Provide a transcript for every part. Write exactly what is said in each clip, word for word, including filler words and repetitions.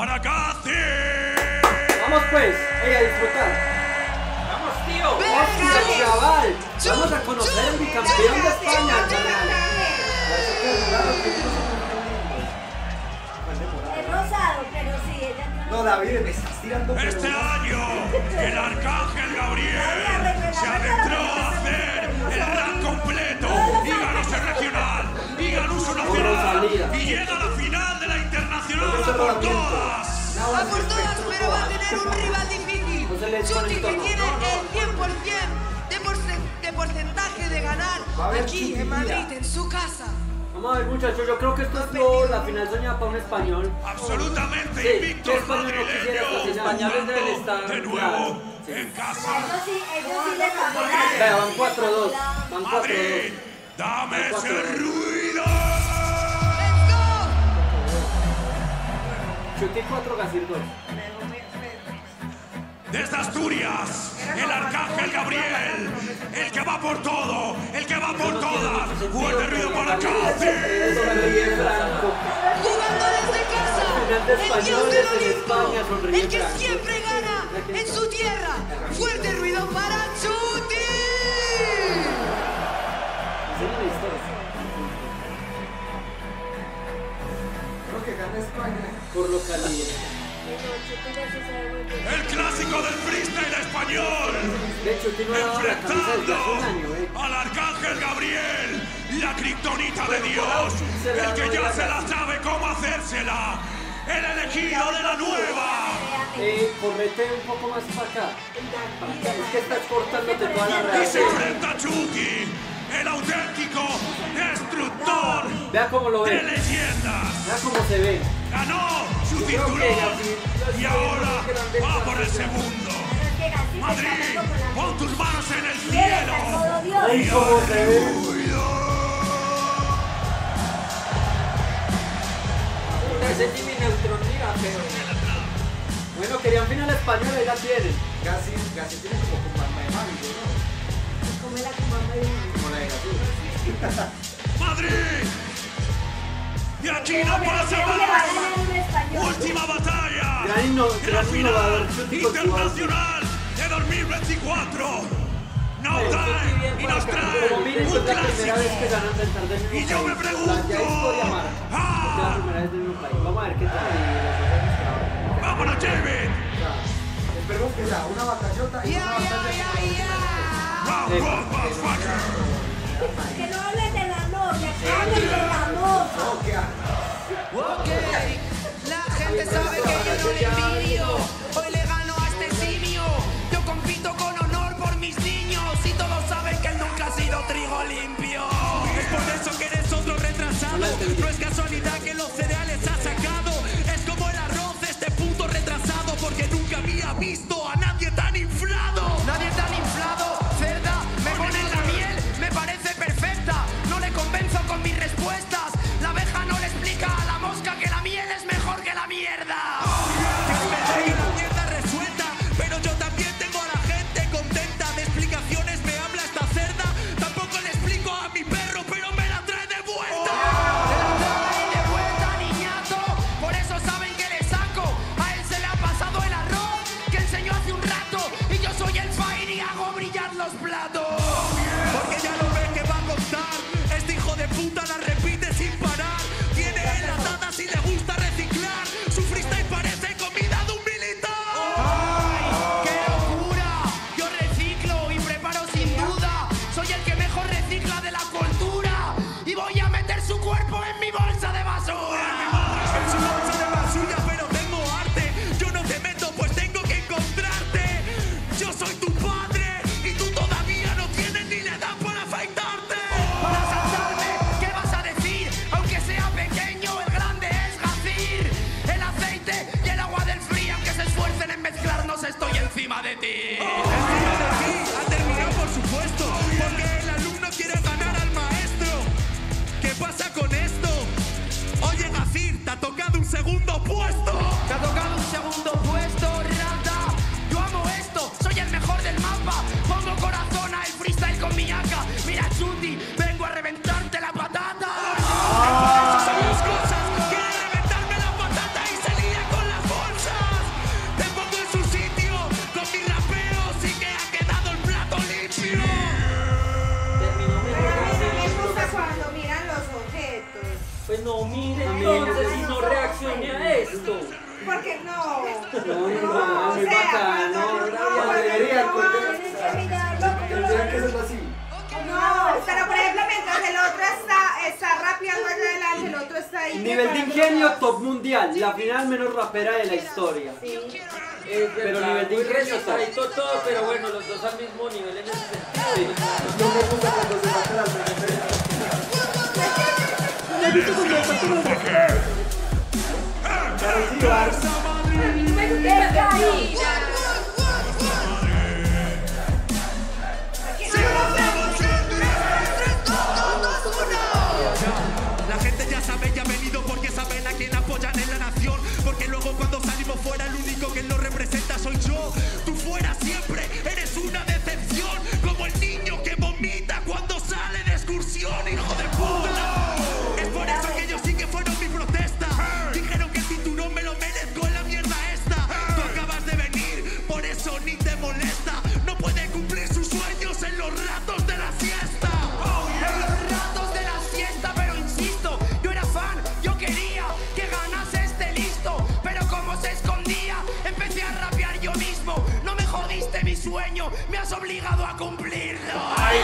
para Gazir. Vamos pues, hey, a disfrutar. Vamos, tío. Hostia, chaval. Vamos a conocer a mi campeón de España, chaval. Parece que el morado que no se confunde. Es rosado, pero sí, ella no. No, David, me estás tirando. Este año, el Arcángel Gabriel se adentró a hacer el gran completo y ganó ese regional y ganó su nacional y llega a la final de la internacional a por todas. A por todas, pero va a tener un rival difícil. Chuty, que tiene el cien por ciento de porcentaje de ganar aquí en Madrid, en su casa. Vamos a ver, muchachos, yo creo que esto es todo, la final soñada para un español. Absolutamente, sí, invicto el madrileño, jugando de nuevo sí. en casa. Ellos sí, ellos sí les van cuatro dos, van cuatro dos. ¡Dame van cuatro, ese ruido! ¡Let's go! Chuty cuatro, Gazir dos. Desde Asturias, el Arcángel Gabriel, el que va por todo, el que va por todas. Fuerte ruido para Gazir. Jugando desde casa, el dios del Olimpo, el que siempre gana en su tierra. Fuerte ruido para Chuty. Creo que gana España por localidad. El clásico del freestyle español, de hecho, tiene una enfrentando año, eh. al Arcángel Gabriel, la kriptonita de Dios, el que ya se la sabe cómo hacérsela, el elegido de la nueva. Eh, correte un poco más para acá, es que estás cortándote toda la realidad. Y se enfrenta a Chuty, el auténtico destructor de leyendas. Vea cómo se ve. Ganó su cinturón y ahora va por el segundo. Madrid, pon tus manos en el cielo. ¡Ay, cómo se ve! Ese Jimmy Neutron, mira, pero... Bueno, querían final español, ahí la tienen. Casi, casi tiene como Kumama de Mario, ¿no? Como la Kumama de Mario. Como la de Gazir. ¡Madrid! Y aquí no pasa más. Última batalla de la final internacional de dos mil veinticuatro. No time y nos trae un clásico. Y yo me pregunto, vamos a ver qué tal. Vámonos, David. Esperemos que sea una batallota y una batalla. Que no hables de la novia, que hables de la No es casualidad que los cereales ha sacado. Es como el arroz de este puto retrasado, porque nunca había visto a nadie tan inflado. Nadie tan inflado, cerda. Me ponen la miel, me parece perfecta. No le convenzo con mis respuestas. La abeja no le explica a la mosca que la miel es mejor que la mierda. Que es la mierda resuelta, pero yo también tengo a la gente contenta. De explicaciones me habla esta cerda. Tampoco le explico a mi perro, pero me la trae de vuelta. Soy tu padre y tú todavía no. Porque no. No, no, muy bacán. No, no, no. Tendría que ser así. No, pero por ejemplo, mientras el otro está, está rapeando allá adelante, el otro está ahí. Nivel de ingenio top mundial, la final menos rapera de la historia. Sí. Pero nivel de ingenio está ahí todo, pero bueno, los dos al mismo nivel en ese sentido. No me gusta cuando se matan las mujeres. ¡Caída! Fuera el único que lo representa soy yo. Tú fuera siempre eres una decepción, como el niño que vomita cuando sale de excursión, hijo de puta. Es por eso que ellos sí que fueron mi protesta. Dijeron que el cinturón me lo merezco en la mierda esta. Tú acabas de venir, por eso ni te molesta. No puede cumplir sus sueños en los ratos de la siesta. En los ratos de la siesta, pero insisto, yo era fan, yo quería que ganase este listo. Se escondía, empecé a rapear yo mismo. No me jodiste mi sueño, me has obligado a cumplirlo. Ay,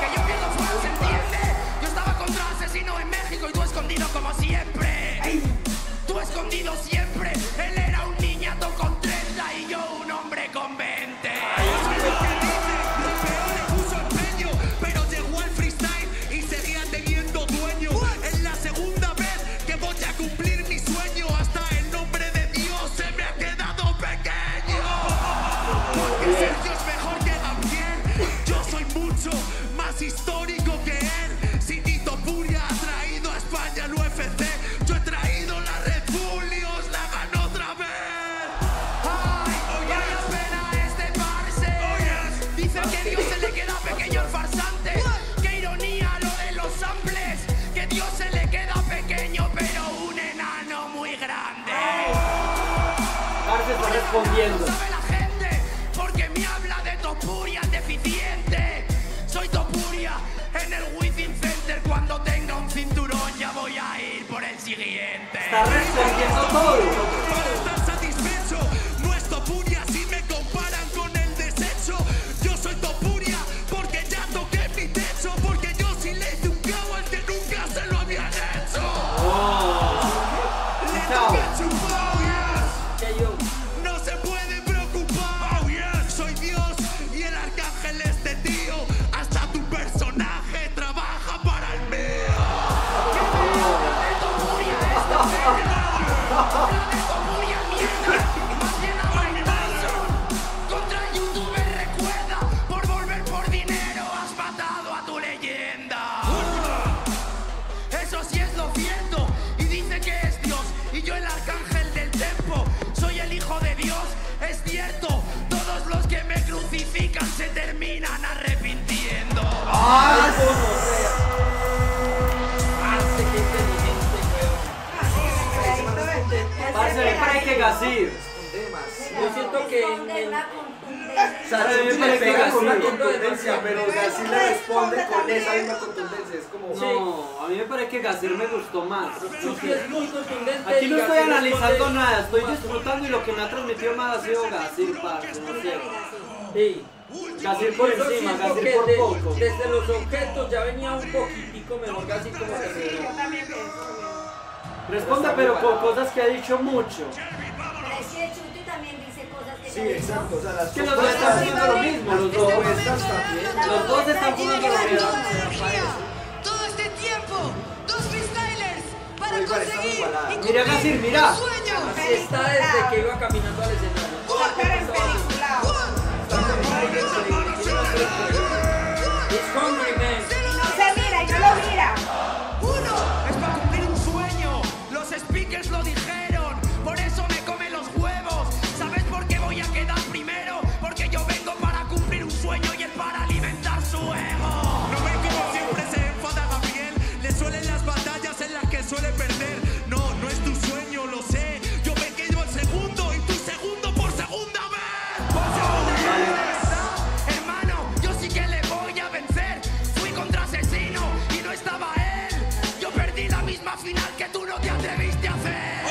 que yo pierdo fuego, ¿se entiende? Yo estaba contra asesino en México y tú escondido como siempre. Ay. Tú escondido siempre. Él era un niñato con treinta y yo un hombre con veinte. Ay, histórico que él. Sin ti Topuria ha traído a España al U F C. Yo he traído la Red Bull y os la ganó otra vez. Ay, oye, la pena este parce. Dice que Dios se le queda pequeño al farsante. Qué ironía lo de los samples, que Dios se le queda pequeño pero un enano muy grande. Parce está respondiendo. No sabe la gente porque me habla de Topuria deficiente. Soy Topuria en el Within Center. Cuando tenga un cinturón ya voy a ir por el siguiente. Está respondiendo todo. Para estar satisfecho, no es Topuria si me comparan con el desecho. Yo soy Topuria porque ya toqué mi techo, porque yo sí le hice un cabo al que nunca se lo habían hecho. Oh. Le toqué chupar, oh yes. No se puede preocupar, oh yes. Soy Dios y el arcángel es de tío. Se terminan arrepintiendo. ¡Ah! ¡Como sea! ¡Parce, qué inteligente, weón! ¡Parce, me parece que Gazir! Yo siento que... O sea, siempre le pega con una contundencia, pero Gazir le responde con esa misma contundencia. Es como... No, a mí me parece que Gazir me gustó más. Chuty es muy contundente. Aquí no estoy analizando nada, estoy disfrutando y lo que me ha transmitido más ha sido Gazir, parce, no sé. Sí. Gazir por encima, Gazir por poco. Desde, desde los objetos ya venía un poquitico mejor Gazir como que se dio. Responda pero con cosas que ha dicho mucho. Es que Chuty también dice cosas que sí, exacto. O sea, las que los dos están haciendo lo mismo, los dos. Los dos están jugando lo mismo. Todo este tiempo, dos freestylers para conseguir. Mira Gazir, mira. Así está desde que iba caminando al escenario. It's hungry, man. No se mira, yo lo mira. Uno, es para cumplir un sueño. Los speakers lo dijeron. Por eso me comen los huevos. ¿Sabes por qué voy a quedar primero? Porque yo vengo para cumplir un sueño y él para alimentar su ego. No ven como siempre se enfada Gabriel. Le suelen las batallas en las que suele perder. No, no es tu sueño, lo sé. Yo me quedo el segundo y tu segundo por segunda vez. Por segunda vez. Final que tú no te atreviste a hacer.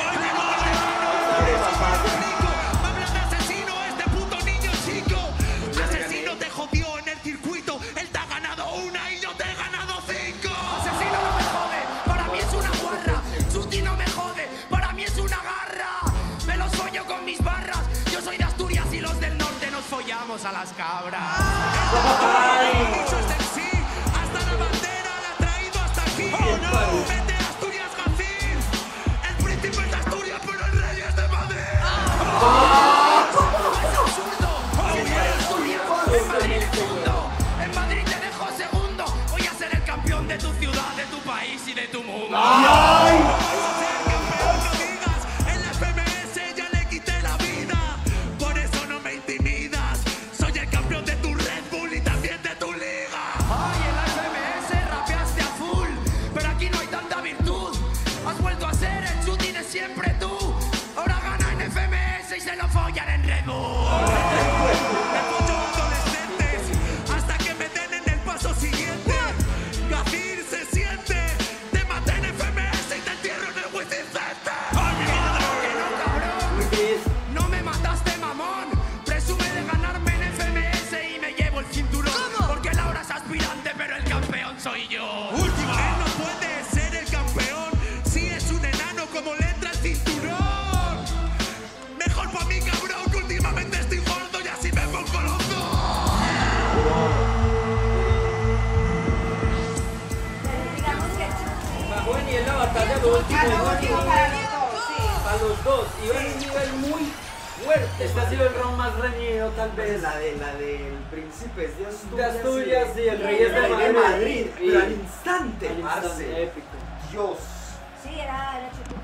agarra. Me los follo con mis barras. Yo soy de Asturias y los del norte nos follamos a las cabras. ¡Ay! Muchos del sí, hasta la bandera la ha traído hasta aquí. ¡Oh, no! ¡Vete a Asturias, Gazir! ¡El príncipe es de Asturias, pero el rey es de Madrid! ¡Oh! ¡Es absurdo! ¡Oh, sí, no! ¡En Madrid segundo! ¡En Madrid te dejo segundo! Voy a ser el campeón de tu ciudad, de tu país y de tu mundo. ¡Ay! Siempre tú, ahora gana en F M S y se lo follan en Red Bull. Me pongo adolescentes hasta que me den en el paso siguiente. Gazir se siente, te maté en F M S y te entierro en el Wiz Incente. ¡Ay, madre! ¡Que no, cabrón! No me mataste, mamón. Presume de ganarme en F M S y me llevo el cinturón. ¿Cómo? Porque Laura es aspirante, pero el campeón soy yo. Última. Él no puede ser el campeón si es un enano como Leo. Bueno, y él la batalla lo último, lo último para los dos, sí. Para los dos, y va en un nivel muy fuerte. Este ha sido el round más reñido, tal vez. La de la del príncipe es de Asturias. De Asturias, sí, el rey es de Madrid. Madrid y, pero al instante, al instante épico. Dios. Sí, era, era chico.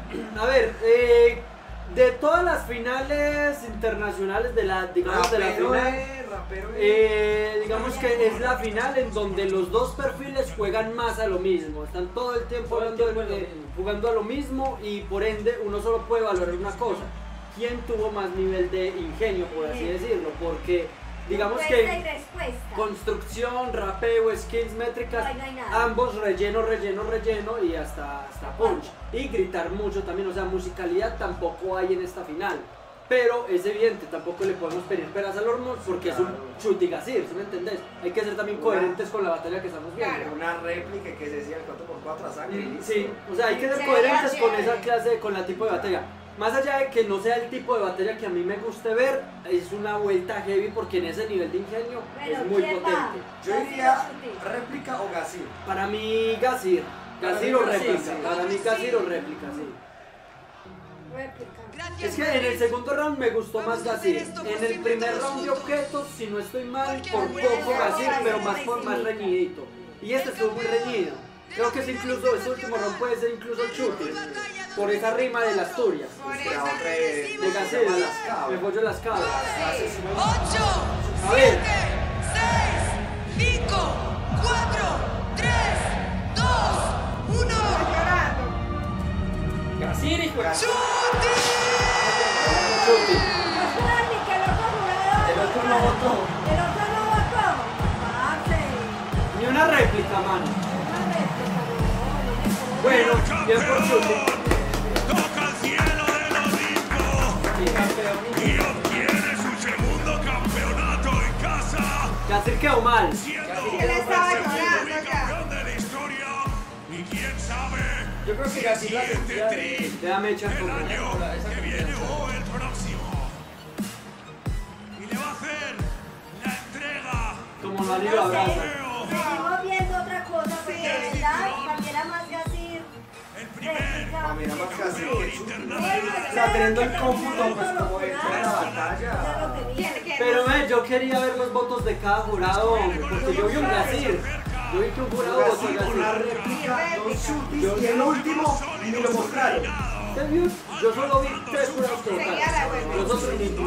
A ver, eh, de todas las finales internacionales, de la, digamos, rapero, de la final, eh, rapero, eh, digamos que es la final en donde los dos perfiles juegan más a lo mismo, están todo el tiempo, todo el tiempo de, eh, jugando a lo mismo y por ende uno solo puede valorar una cosa, quién tuvo más nivel de ingenio, por así decirlo, porque digamos que construcción, rapeo, skills, métricas, no, no ambos relleno, relleno, relleno y hasta, hasta punch. Y gritar mucho también, o sea, musicalidad tampoco hay en esta final. Pero es evidente, tampoco le podemos pedir peras al horno porque claro, es un Chuty Gazir, ¿sí me entendés? Hay que ser también coherentes una, con la batalla que estamos viendo. Claro, una réplica que se decía el cuatro por cuatro a sangre. Sí, sí, o sea, hay que ser se coherentes se con esa clase, con la tipo de batalla. Más allá de que no sea el tipo de batalla que a mí me guste ver, es una vuelta heavy porque en ese nivel de ingenio bueno, es muy potente. Va? Yo diría réplica o Gazir. Para mí Gazir. Gazir o réplica. Sí, sí. Para mí Gazir sí. o réplica, sí. Réplica. Gracias, es que Madrid. En el segundo round me gustó Vamos más Gazir. En el primer round de objetos, si no estoy mal, porque por poco Gazir, pero más por más reñidito. Y este estuvo muy reñido. Creo que es incluso, este último round puede ser incluso Chuty. Por esa rima de las Asturias. De Gazir, me pollo las cabras. A ver. ocho, siete, seis, cinco, cuatro, tres, dos, uno. Gazir, hijo de Chuty. Chuty. El otro no votó. El otro no votó. Ni una réplica, mano. Bueno, bien por Chuty. Toca el cielo del Olimpo y obtiene su segundo campeonato en casa. Gazir quedó mal. Él estaba llorando acá. Yo creo que Gazir la sentía de... Déjame echar el año que viene o el próximo. Y le va a hacer la entrega. Como no le iba a hablar. Estamos viendo otra cosa porque de verdad cualquiera más Gazir. A mí nada más Gazir que Chuty. O sea, teniendo el cómputo, pues como de fuera la batalla. Pero ve, yo quería ver los votos de cada jurado, porque yo vi un Gazir. Yo vi que un jurado votó Gazir. Una réplica, dos Chuty y el último me lo mostraron. Yo solo vi tres jurados que votaron. Los otros ni tú.